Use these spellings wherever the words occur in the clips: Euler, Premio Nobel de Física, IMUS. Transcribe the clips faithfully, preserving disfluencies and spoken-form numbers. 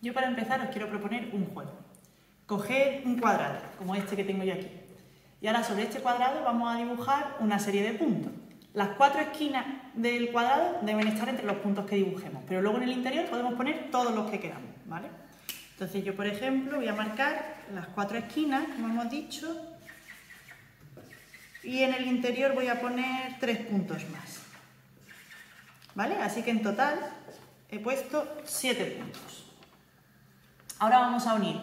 Yo para empezar os quiero proponer un juego. Coged un cuadrado, como este que tengo yo aquí. Y ahora sobre este cuadrado vamos a dibujar una serie de puntos. Las cuatro esquinas del cuadrado deben estar entre los puntos que dibujemos, pero luego en el interior podemos poner todos los que queramos, ¿vale? Entonces yo, por ejemplo, voy a marcar las cuatro esquinas, como hemos dicho, y en el interior voy a poner tres puntos más, ¿vale? Así que en total he puesto siete puntos. Ahora vamos a unir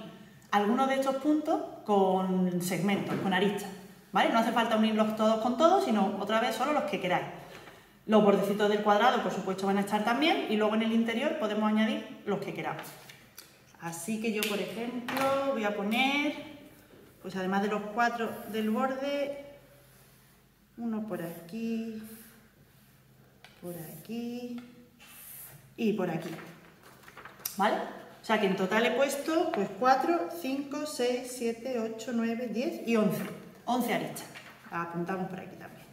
algunos de estos puntos con segmentos, con aristas. ¿Vale? No hace falta unirlos todos con todos, sino otra vez solo los que queráis. Los bordecitos del cuadrado, por supuesto, van a estar también, y luego en el interior podemos añadir los que queramos. Así que yo, por ejemplo, voy a poner, pues además de los cuatro del borde, uno por aquí, por aquí y por aquí. ¿Vale? O sea que en total he puesto pues cuatro, cinco, seis, siete, ocho, nueve, diez y once. once aristas. Las apuntamos por aquí también.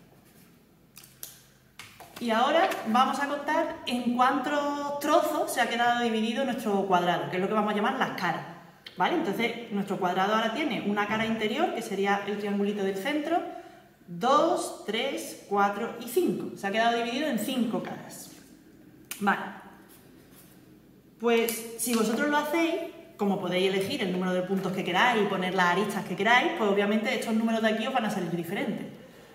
Y ahora vamos a contar en cuántos trozos se ha quedado dividido nuestro cuadrado, que es lo que vamos a llamar las caras, ¿vale? Entonces, nuestro cuadrado ahora tiene una cara interior, que sería el triangulito del centro, dos, tres, cuatro y cinco. Se ha quedado dividido en cinco caras. Vale. Pues si vosotros lo hacéis, como podéis elegir el número de puntos que queráis y poner las aristas que queráis, pues obviamente estos números de aquí os van a salir diferentes.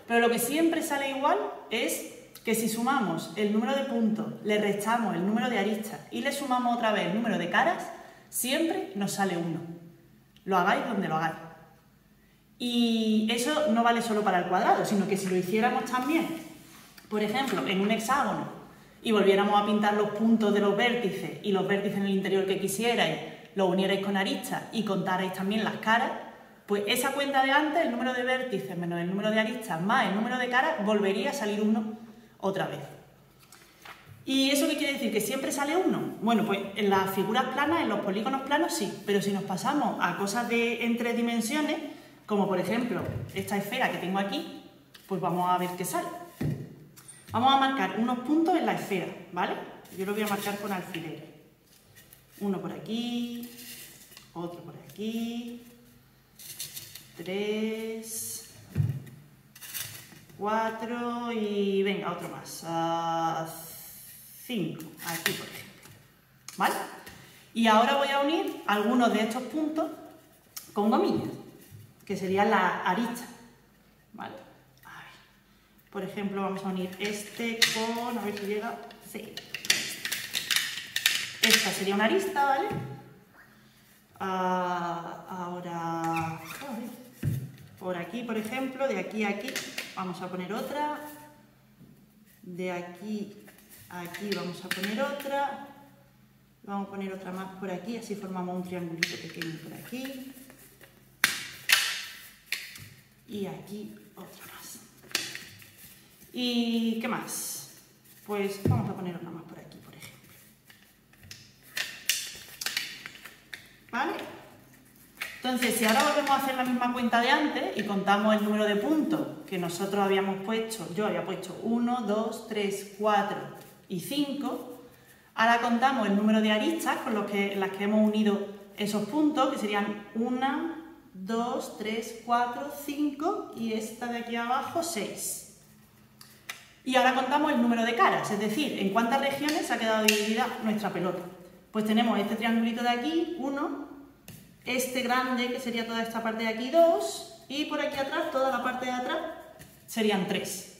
Pero lo que siempre sale igual es que si sumamos el número de puntos, le restamos el número de aristas y le sumamos otra vez el número de caras, siempre nos sale uno. Lo hagáis donde lo hagáis. Y eso no vale solo para el cuadrado, sino que si lo hiciéramos también, por ejemplo, en un hexágono, y volviéramos a pintar los puntos de los vértices y los vértices en el interior que quisierais, lo unierais con aristas y contarais también las caras, pues esa cuenta de antes, el número de vértices menos el número de aristas más el número de caras, volvería a salir uno otra vez. ¿Y eso qué quiere decir? ¿Que siempre sale uno? Bueno, pues en las figuras planas, en los polígonos planos sí, pero si nos pasamos a cosas de en tres dimensiones, como por ejemplo esta esfera que tengo aquí, pues vamos a ver qué sale. Vamos a marcar unos puntos en la esfera, ¿vale? Yo lo voy a marcar con alfileres. Uno por aquí, otro por aquí, tres, cuatro y venga, otro más, uh, cinco, aquí por ejemplo, ¿vale? Y ahora voy a unir algunos de estos puntos con gomillas, que serían la arista, ¿vale? A ver, por ejemplo, vamos a unir este con, a ver si llega, sí. Esta sería una arista, ¿vale? Ah, ahora, por aquí, por ejemplo, de aquí a aquí, vamos a poner otra. De aquí a aquí vamos a poner otra. Vamos a poner otra más por aquí, así formamos un triangulito pequeño por aquí. Y aquí otra más. ¿Y qué más? Pues vamos a poner otra más por aquí. ¿Vale? Entonces, si ahora volvemos a hacer la misma cuenta de antes y contamos el número de puntos que nosotros habíamos puesto, yo había puesto uno, dos, tres, cuatro y cinco, ahora contamos el número de aristas con los que, las que hemos unido esos puntos, que serían uno, dos, tres, cuatro, cinco y esta de aquí abajo seis. Y ahora contamos el número de caras, es decir, en cuántas regiones se ha quedado dividida nuestra pelota. Pues tenemos este triangulito de aquí, uno, este grande que sería toda esta parte de aquí, dos, y por aquí atrás, toda la parte de atrás, serían tres.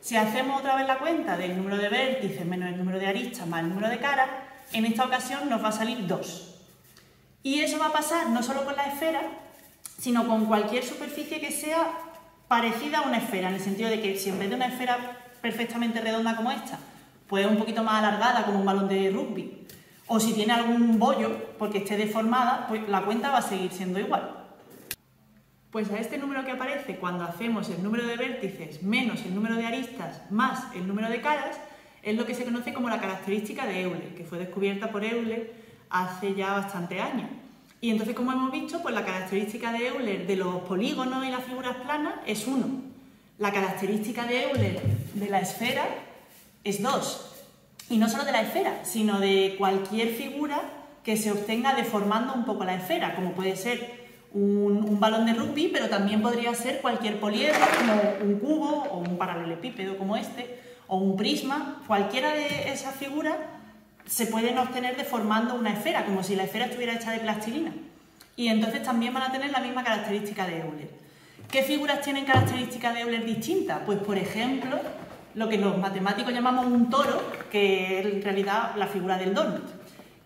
Si hacemos otra vez la cuenta del número de vértices menos el número de aristas más el número de caras, en esta ocasión nos va a salir dos. Y eso va a pasar no solo con la esfera, sino con cualquier superficie que sea parecida a una esfera, en el sentido de que si en vez de una esfera perfectamente redonda como esta, pues un poquito más alargada como un balón de rugby, o si tiene algún bollo, porque esté deformada, pues la cuenta va a seguir siendo igual. Pues a este número que aparece cuando hacemos el número de vértices menos el número de aristas más el número de caras, es lo que se conoce como la característica de Euler, que fue descubierta por Euler hace ya bastante años. Y entonces, como hemos visto, pues la característica de Euler de los polígonos y las figuras planas es uno. La característica de Euler de la esfera es dos. Y no solo de la esfera, sino de cualquier figura que se obtenga deformando un poco la esfera, como puede ser un, un balón de rugby, pero también podría ser cualquier poliedro, como un cubo o un paralelepípedo como este, o un prisma. Cualquiera de esas figuras se pueden obtener deformando una esfera, como si la esfera estuviera hecha de plastilina. Y entonces también van a tener la misma característica de Euler. ¿Qué figuras tienen características de Euler distintas? Pues, por ejemplo, lo que los matemáticos llamamos un toro, que es en realidad la figura del donut,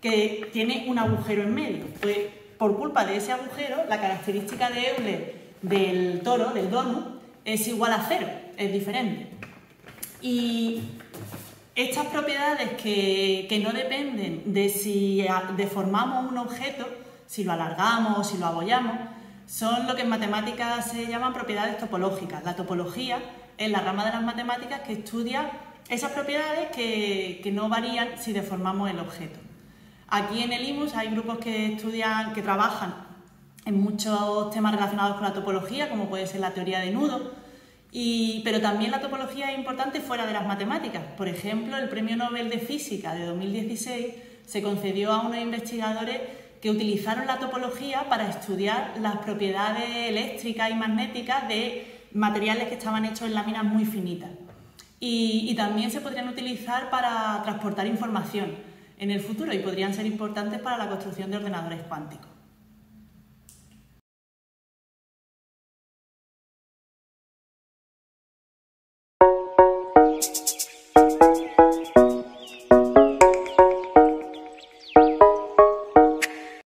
que tiene un agujero en medio. Pues, por culpa de ese agujero, la característica de Euler del toro, del donut, es igual a cero, es diferente. Y estas propiedades que, que no dependen de si deformamos un objeto, si lo alargamos o si lo abollamos, son lo que en matemáticas se llaman propiedades topológicas. La topología es la rama de las matemáticas que estudia esas propiedades que, que no varían si deformamos el objeto. Aquí en el I M U S hay grupos que estudian, que trabajan en muchos temas relacionados con la topología, como puede ser la teoría de nudos, y, pero también la topología es importante fuera de las matemáticas. Por ejemplo, el Premio Nobel de Física de dos mil dieciséis se concedió a unos investigadores que utilizaron la topología para estudiar las propiedades eléctricas y magnéticas de materiales que estaban hechos en láminas muy finitas. Y, y también se podrían utilizar para transportar información en el futuro y podrían ser importantes para la construcción de ordenadores cuánticos.